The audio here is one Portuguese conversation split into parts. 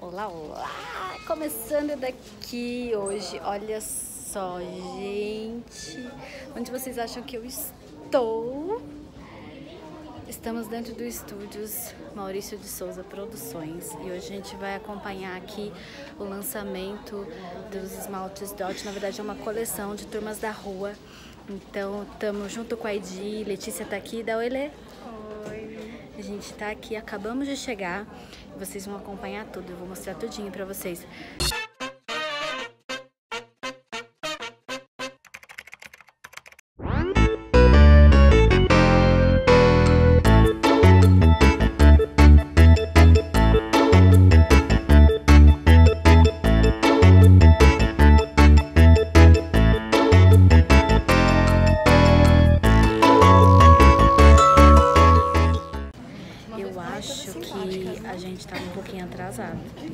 Olá, olá! Começando daqui hoje, olha só, gente, onde vocês acham que eu estou? Estamos dentro do estúdios Maurício de Sousa Produções e hoje a gente vai acompanhar aqui o lançamento dos esmaltes Dot, na verdade é uma coleção de Turmas da Rua, então estamos junto com a Edi, Letícia tá aqui, dá oi, Lê. A gente tá aqui, acabamos de chegar, vocês vão acompanhar tudo, eu vou mostrar tudinho pra vocês.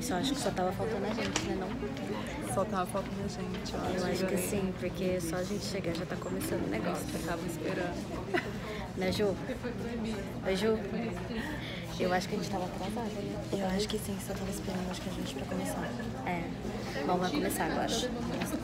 Isso, acho que só tava faltando a gente, né, não? Só tava faltando a gente, ó. Eu acho que sim, porque só a gente chegar já tá começando o negócio. Eu tava esperando. Né, Ju? Oi, Ju? Eu acho que a gente tava atrasada. Eu acho que sim, só tava esperando, acho que a gente pra começar. É. Bom, vai começar agora.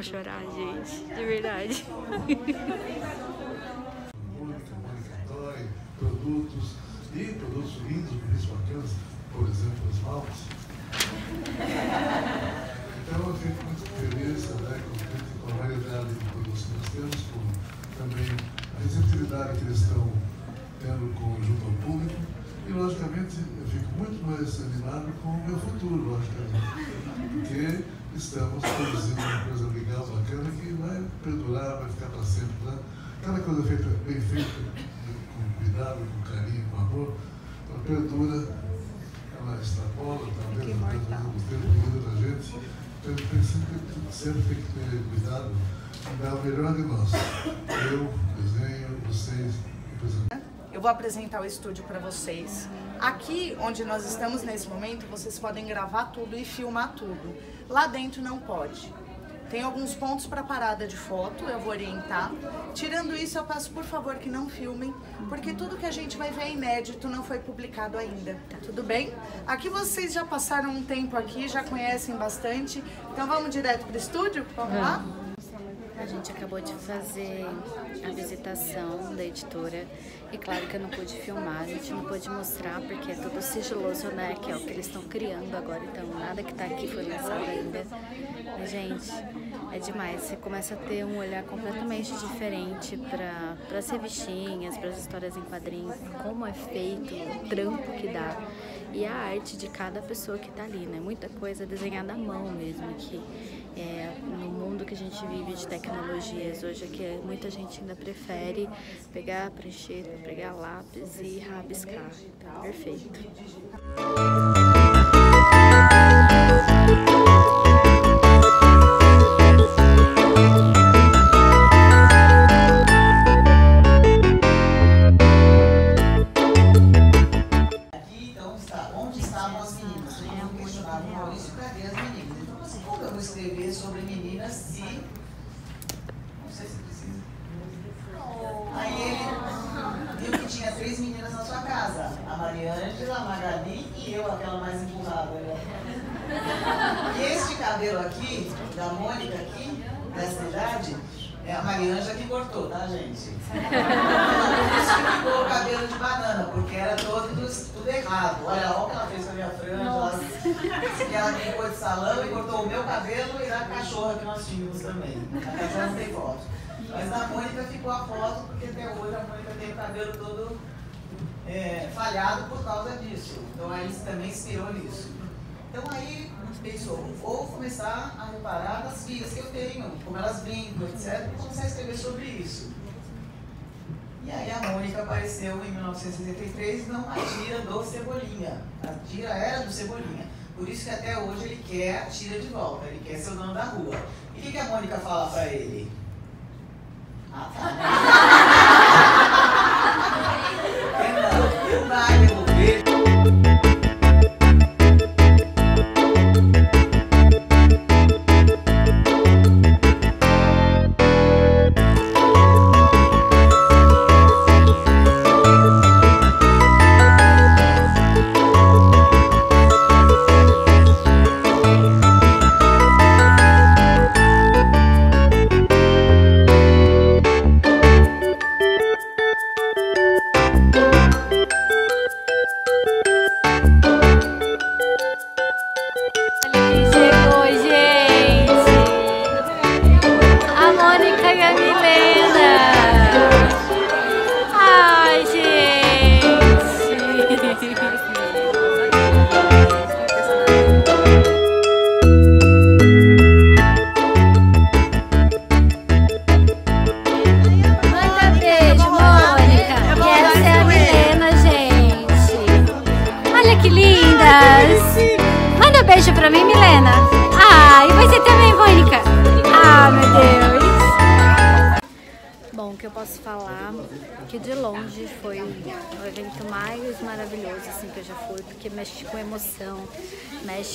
Chorar, gente, de verdade. Mônica, Mônica, produtos e produtos lindos, bonitos, bacanas, por exemplo, os maltes. Então, eu fico muito feliz, né, com a variedade de produtos que nós temos, com também a receptividade que eles estão tendo junto ao público. E, logicamente, eu fico muito mais animado com o meu futuro, logicamente. Porque estamos produzindo uma coisa legal, bacana, que vai perdurar, vai ficar para sempre, né? Cada coisa feita, bem feita, com cuidado, com carinho, com amor, ela perdura, ela extrapola, talvez, o tempo da gente. Então, sempre tem que ter cuidado e dar o melhor de nós. Eu desenho, vocês representam. Eu vou apresentar o estúdio para vocês. Aqui, onde nós estamos nesse momento, vocês podem gravar tudo e filmar tudo. Lá dentro não pode. Tem alguns pontos para parada de foto, eu vou orientar. Tirando isso, eu peço, por favor, que não filmem, porque tudo que a gente vai ver é inédito, não foi publicado ainda. Tudo bem? Aqui vocês já passaram um tempo aqui, já conhecem bastante. Então vamos direto para o estúdio? Vamos lá? A gente acabou de fazer a visitação da editora e claro que eu não pude filmar, a gente não pôde mostrar porque é tudo sigiloso, né, que é o que eles estão criando agora, então nada que tá aqui foi lançado ainda. Mas, gente, é demais, você começa a ter um olhar completamente diferente para as revistinhas, para as histórias em quadrinhos, como é feito, o trampo que dá. E a arte de cada pessoa que tá ali, né? Muita coisa desenhada à mão mesmo aqui. É, no mundo que a gente vive de tecnologias hoje, é que muita gente ainda prefere pegar prancheta, pegar lápis e rabiscar. Tá perfeito. Três meninas na sua casa, a Maria Ângela, a Magali e eu, aquela mais empurrada. Este cabelo aqui, da Mônica aqui, dessa idade, é a Maria Ângela que cortou, tá, gente? Ela ficou o cabelo de banana, porque era tudo errado. Olha o que ela fez com a minha franja, que ela ficou de salão e cortou o meu cabelo e a cachorra que nós tínhamos também. A cachorra não tem foto. Mas a Mônica ficou a foto, porque até hoje a Mônica tem o cabelo todo falhado por causa disso. Então aí também inspirou nisso. Então aí pensou, vou começar a reparar nas filhas que eu tenho, como elas brincam, etc. Comecei a escrever sobre isso. E aí a Mônica apareceu em 1963, não a tira do Cebolinha. A tira era do Cebolinha. Por isso que até hoje ele quer a tira de volta, ele quer ser o dono da rua. E o que a Mônica fala pra ele? Ah, tá. Então, vai devolver.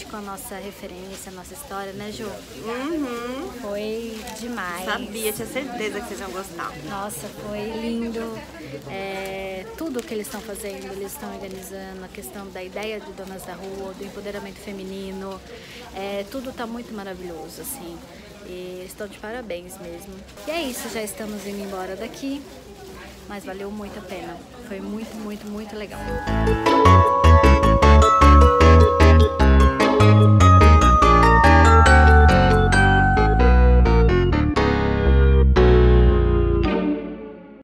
Com a nossa referência, a nossa história, né, Ju? Uhum. Foi demais. Sabia, tinha certeza que vocês iam gostar. Nossa, foi lindo. Tudo o que eles estão fazendo, eles estão organizando, a questão da ideia de Donas da Rua, do empoderamento feminino, tudo está muito maravilhoso, assim. E estão de parabéns mesmo. E é isso, já estamos indo embora daqui, mas valeu muito a pena. Foi muito, muito, muito legal.